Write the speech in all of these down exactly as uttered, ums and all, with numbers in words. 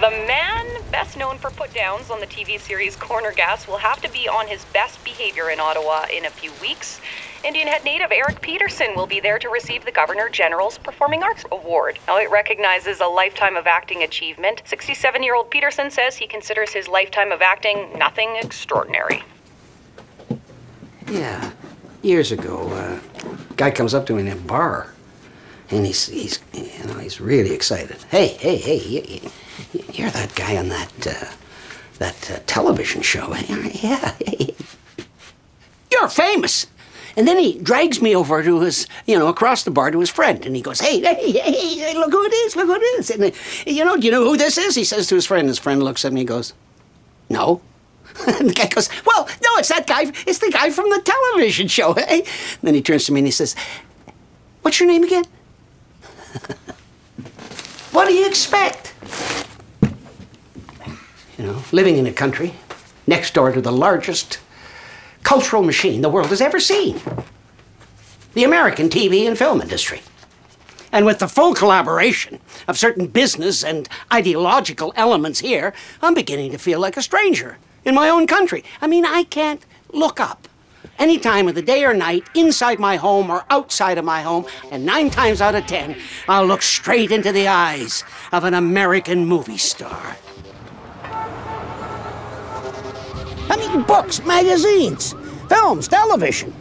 The man best known for put-downs on the T V series Corner Gas will have to be on his best behavior in Ottawa in a few weeks. Indian Head native Eric Peterson will be there to receive the Governor General's Performing Arts Award. Now, it recognizes a lifetime of acting achievement. sixty-seven-year-old Peterson says he considers his lifetime of acting nothing extraordinary. Yeah, years ago, uh, a guy comes up to me in a bar, and he's, he's, you know, he's really excited. Hey, hey, hey, you, you, you're that guy on that, uh, that uh, television show. Yeah, you're famous. And then he drags me over to his, you know, across the bar to his friend, and he goes, hey, hey, hey, hey, look who it is, look who it is. And, you know, do you know who this is? He says to his friend, and his friend looks at me and goes, no. And the guy goes, well, no, it's that guy, it's the guy from the television show, hey? And then he turns to me and he says, what's your name again? What do you expect? You know, living in a country next door to the largest cultural machine the world has ever seen, the American T V and film industry. And with the full collaboration of certain business and ideological elements here, I'm beginning to feel like a stranger in my own country. I mean, I can't look up any time of the day or night inside my home or outside of my home, and nine times out of ten, I'll look straight into the eyes of an American movie star. I mean, books, magazines, films, television,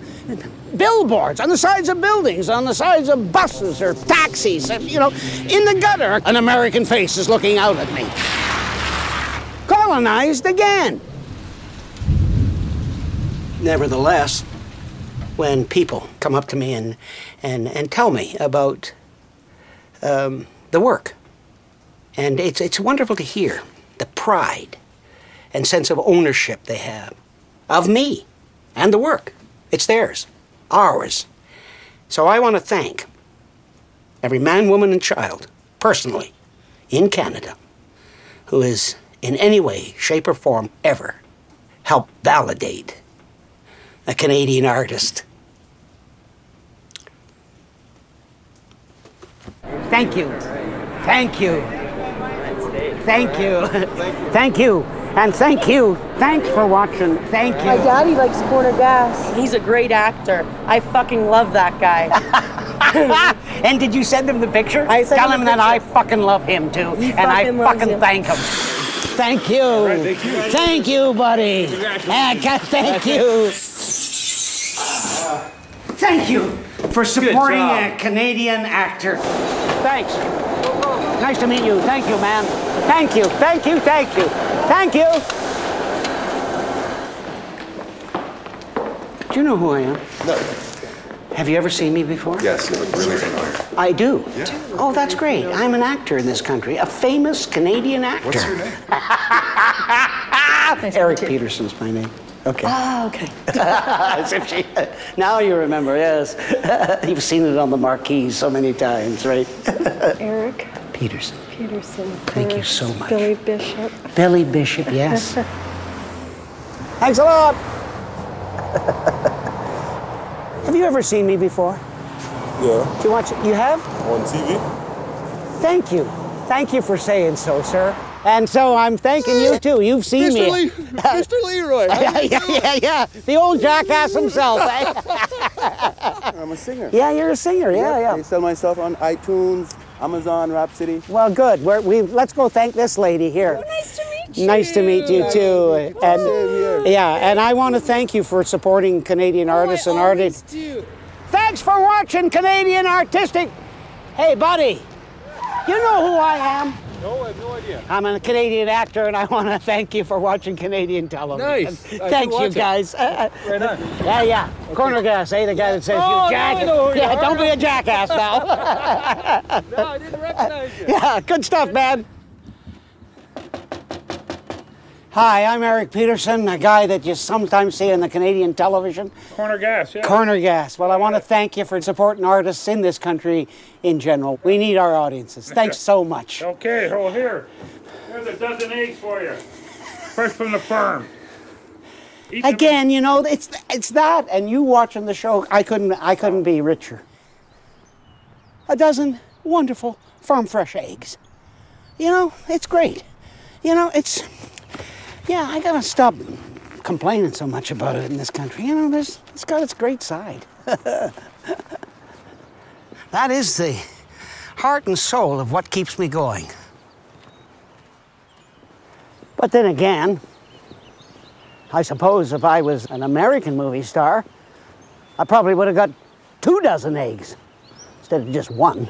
billboards on the sides of buildings, on the sides of buses or taxis, you know, in the gutter, an American face is looking out at me. Colonized again. Nevertheless, when people come up to me and, and, and tell me about um, the work, and it's, it's wonderful to hear the pride and sense of ownership they have of me and the work. It's theirs, ours. So I want to thank every man, woman, and child, personally, in Canada, who is in any way, shape, or form ever help validate a Canadian artist. Thank you. Thank you. Thank you. Thank you. And thank you. Thanks for watching. Thank you. My daddy likes Corner Gas. He's a great actor. I fucking love that guy. And did you send him the picture? I sent Tell him, him that I fucking love him too. He and I fucking him. thank him. Thank you. Right, thank you. Thank you, buddy. Congratulations. Yeah, thank you. Thank you for supporting a Canadian actor. Thanks. Nice to meet you. Thank you, man. Thank you. Thank you. Thank you. Thank you. Do you know who I am? No. Have you ever seen me before? Yes, you look really familiar. I do? Yeah. Oh, that's great. I'm an actor in this country, a famous Canadian actor. What's your name? Eric Peterson's my name. Okay. Oh, okay. As if she, now you remember, yes. You've seen it on the marquee so many times, right? Eric? Peterson. Peterson. Thank Eric. you so much. Billy Bishop. Billy Bishop, yes. Thanks a lot. Have you ever seen me before? Yeah. Do you watch it? You have? On T V. Thank you. Thank you for saying so, sir. And so I'm thanking you too. You've seen Mister me. Le uh, Mister Leroy. Yeah, yeah, yeah, yeah. The old jackass himself. Eh? I'm a singer. Yeah, you're a singer. Yeah, yep. yeah. I sell myself on iTunes, Amazon, Rhapsody. Well, good. We're, we let's go thank this lady here. Oh, nice to meet you. Nice to meet you, too. Oh, and, yeah, and I want to thank you for supporting Canadian artists oh, and artists. Do. Thanks for watching Canadian Artistic. Hey, buddy, you know who I am? No, I have no idea. I'm a Canadian actor, and I want to thank you for watching Canadian television. Nice. Thanks, you guys. Uh, right on. Yeah, yeah. Okay. Corner Gas, eh? The guy that says, oh, you jackass. No, yeah, you don't be a jackass now. No, I didn't recognize you. Yeah, good stuff, man. Hi, I'm Eric Peterson, a guy that you sometimes see on the Canadian television. Corner Gas, yeah. Corner Gas. Well, I want to thank you for supporting artists in this country in general. We need our audiences. Thanks so much. Okay, well, here. Here's a dozen eggs for you. Fresh from the farm. Eat Again, you know, it's it's that, and you watching the show, I couldn't, I couldn't be richer. A dozen wonderful farm fresh eggs. You know, it's great. you know, it's, yeah, I gotta stop complaining so much about it in this country. You know, there's, it's got its great side. That is the heart and soul of what keeps me going. But then again, I suppose if I was an American movie star, I probably would have got two dozen eggs instead of just one.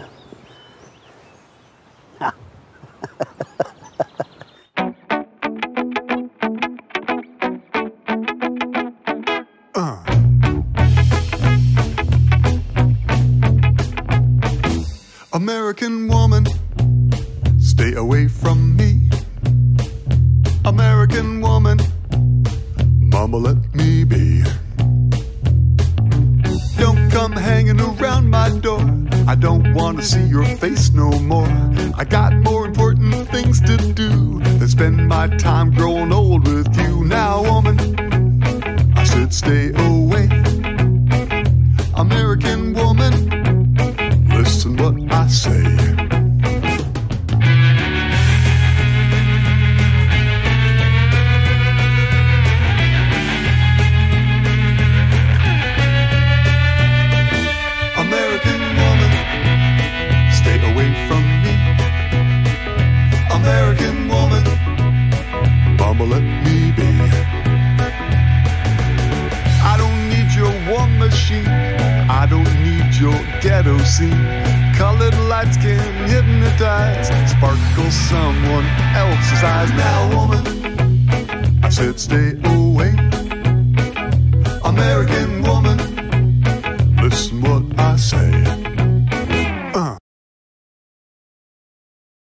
American woman, stay away from me. American woman, mama, let me be. Don't come hanging around my door. I don't want to see your face no more. I got more important things to do than spend my time growing old with you. Now, woman, I should stay away. American woman, listen what I say. American woman, mama, let me be. I don't need your war machine. I don't need your ghetto scene. Colored lights can hypnotize, sparkle someone else's eyes. Now, woman, I said stay away.